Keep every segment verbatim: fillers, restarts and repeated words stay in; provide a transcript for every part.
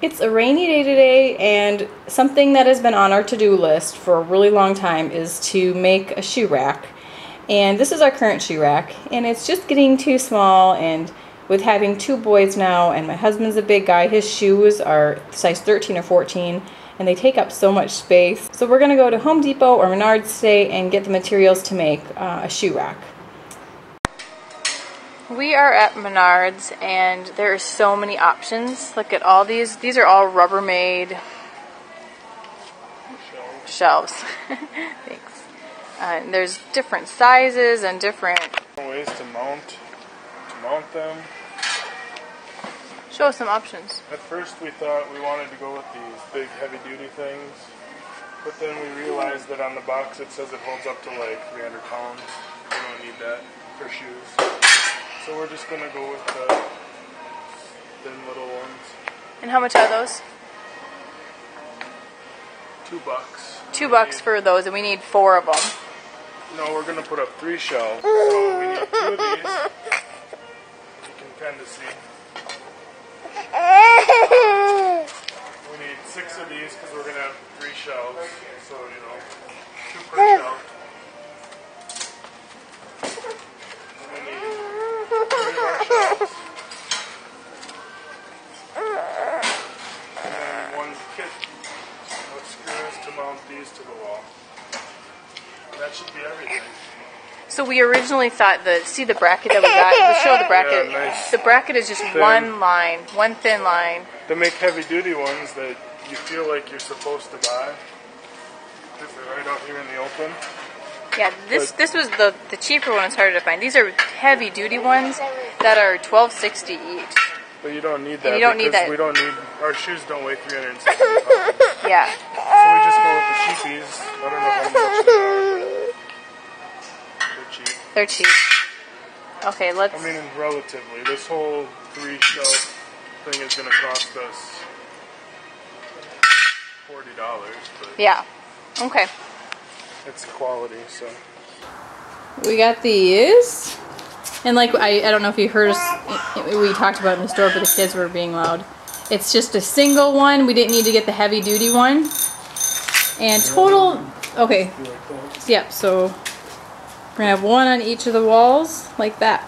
It's a rainy day today, and something that has been on our to-do list for a really long time is to make a shoe rack. And this is our current shoe rack, and it's just getting too small, and with having two boys now, and my husband's a big guy, his shoes are size thirteen or fourteen, and they take up so much space. So we're gonna go to Home Depot or Menards today and get the materials to make uh, a shoe rack. We are at Menards, and there are so many options. Look at all these. These are all Rubbermaid shelves. Thanks. Uh, and there's different sizes and different ways to mount, to mount them. Show us some options. At first we thought we wanted to go with these big heavy-duty things, but then we realized that on the box it says it holds up to like three hundred pounds. We don't need that for shoes. So we're just going to go with the thin little ones. And how much are those? Two bucks. Two bucks for those, and we need four of them. No, we're going to put up three shelves. So we need two of these. You can kind of see. We need six of these because we're going to have three shelves. So, you know, two per shelf. So we originally thought that, see the bracket that we got? We'll show the bracket. Yeah, nice. The bracket is just thin. One line, one thin line. They make heavy-duty ones that you feel like you're supposed to buy. Because they're right out here in the open. Yeah, this but, this was the, the cheaper one. It's harder to find. These are heavy-duty ones that are twelve sixty each. But you don't need that. And you don't need that. We don't need, our shoes don't weigh three hundred sixty pounds. Yeah. So we just go with the cheapies. I don't know how much they are, but they're cheap. Okay, let's... I mean, relatively. This whole three shelf thing is going to cost us forty dollars. But yeah. Okay. It's quality, so... We got these. And like, I, I don't know if you heard us... We talked about it in the store, but the kids were being loud. It's just a single one. We didn't need to get the heavy-duty one. And total... Okay. Yep, so... We're going to have one on each of the walls, like that.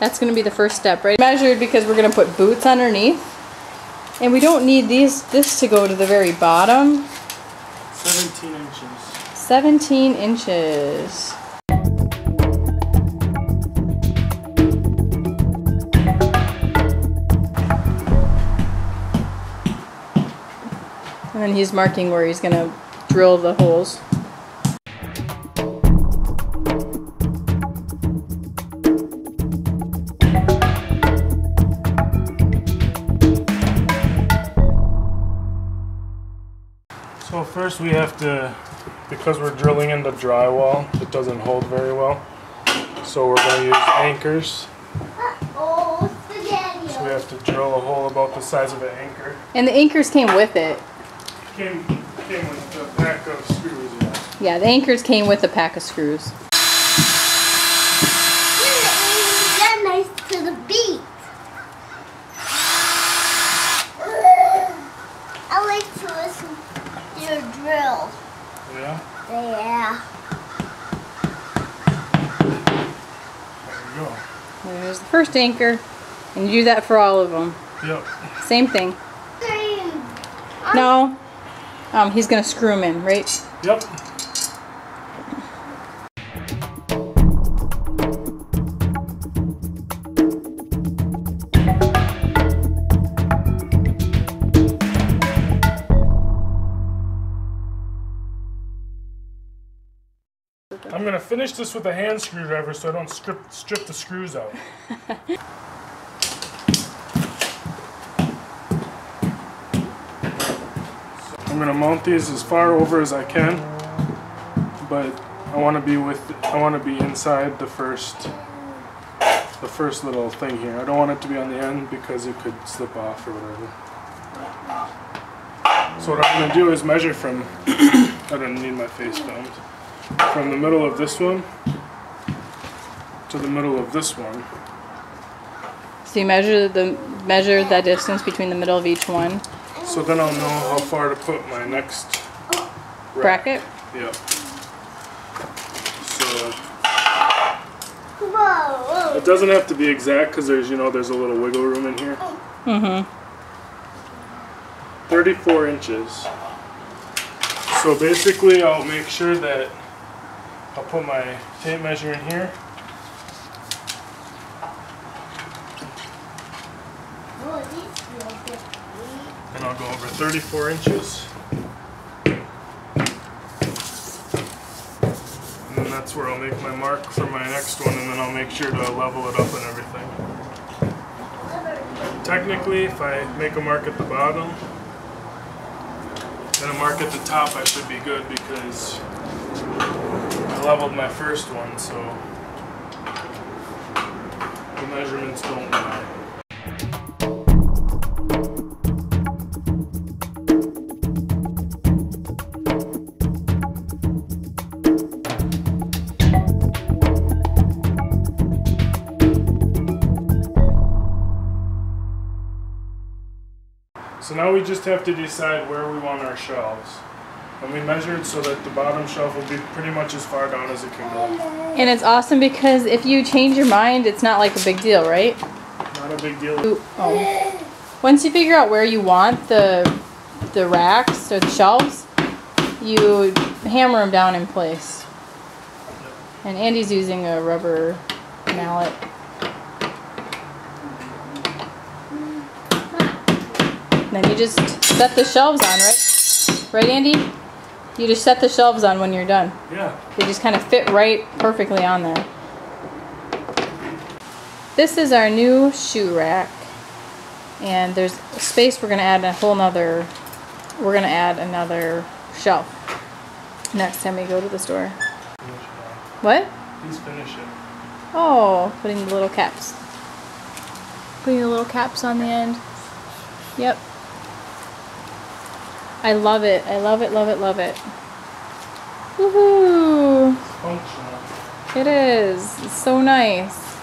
That's going to be the first step, right? Measured because we're going to put boots underneath. And we don't need these. this to go to the very bottom. seventeen inches. seventeen inches. And then he's marking where he's going to drill the holes. So first we have to, because we're drilling into drywall, it doesn't hold very well. So we're going to use anchors. Oh, spaghetti. So we have to drill a hole about the size of an anchor. And the anchors came with it. Came, came with a pack of screws. Yeah. yeah, the anchors came with a pack of screws. You're nice to the beat. I like to listen. Your drill. Yeah? Yeah. There you go. There's the first anchor. And you do that for all of them. Yep. Same thing. Same. No. Um, he's going to screw them in, right? Yep. I'm going to finish this with a hand screwdriver so I don't strip, strip the screws out. I'm going to mount these as far over as I can, but I want to be with I want to be inside the first the first little thing here. I don't want it to be on the end because it could slip off or whatever. So what I'm going to do is measure from I don't need my face filmed. From the middle of this one to the middle of this one. So you measure the measure that distance between the middle of each one. So then I'll know how far to put my next rack. Bracket? Yep. So it doesn't have to be exact because there's, you know, there's a little wiggle room in here. Mm-hmm. thirty-four inches. So basically I'll make sure that I'll put my tape measure in here. And I'll go over thirty-four inches. And then that's where I'll make my mark for my next one, and then I'll make sure to level it up and everything. Technically, if I make a mark at the bottom and a mark at the top, I should be good because I leveled my first one, so the measurements don't lie. So now we just have to decide where we want our shelves. And we measured so that the bottom shelf will be pretty much as far down as it can go. And it's awesome because if you change your mind, it's not like a big deal, right? Not a big deal. Ooh, oh. Once you figure out where you want the, the racks or the shelves, you hammer them down in place. And Andy's using a rubber mallet. Then you just set the shelves on, right? Right, Andy? You just set the shelves on when you're done. Yeah. They just kind of fit right perfectly on there. This is our new shoe rack. And there's space. We're going to add a whole nother, we're going to add another shelf next time we go to the store. Finish what? Please finish it. Oh, putting the little caps. Putting the little caps on the end. Yep. I love it. I love it, love it, love it. Woohoo! Functional. It is. It's so nice.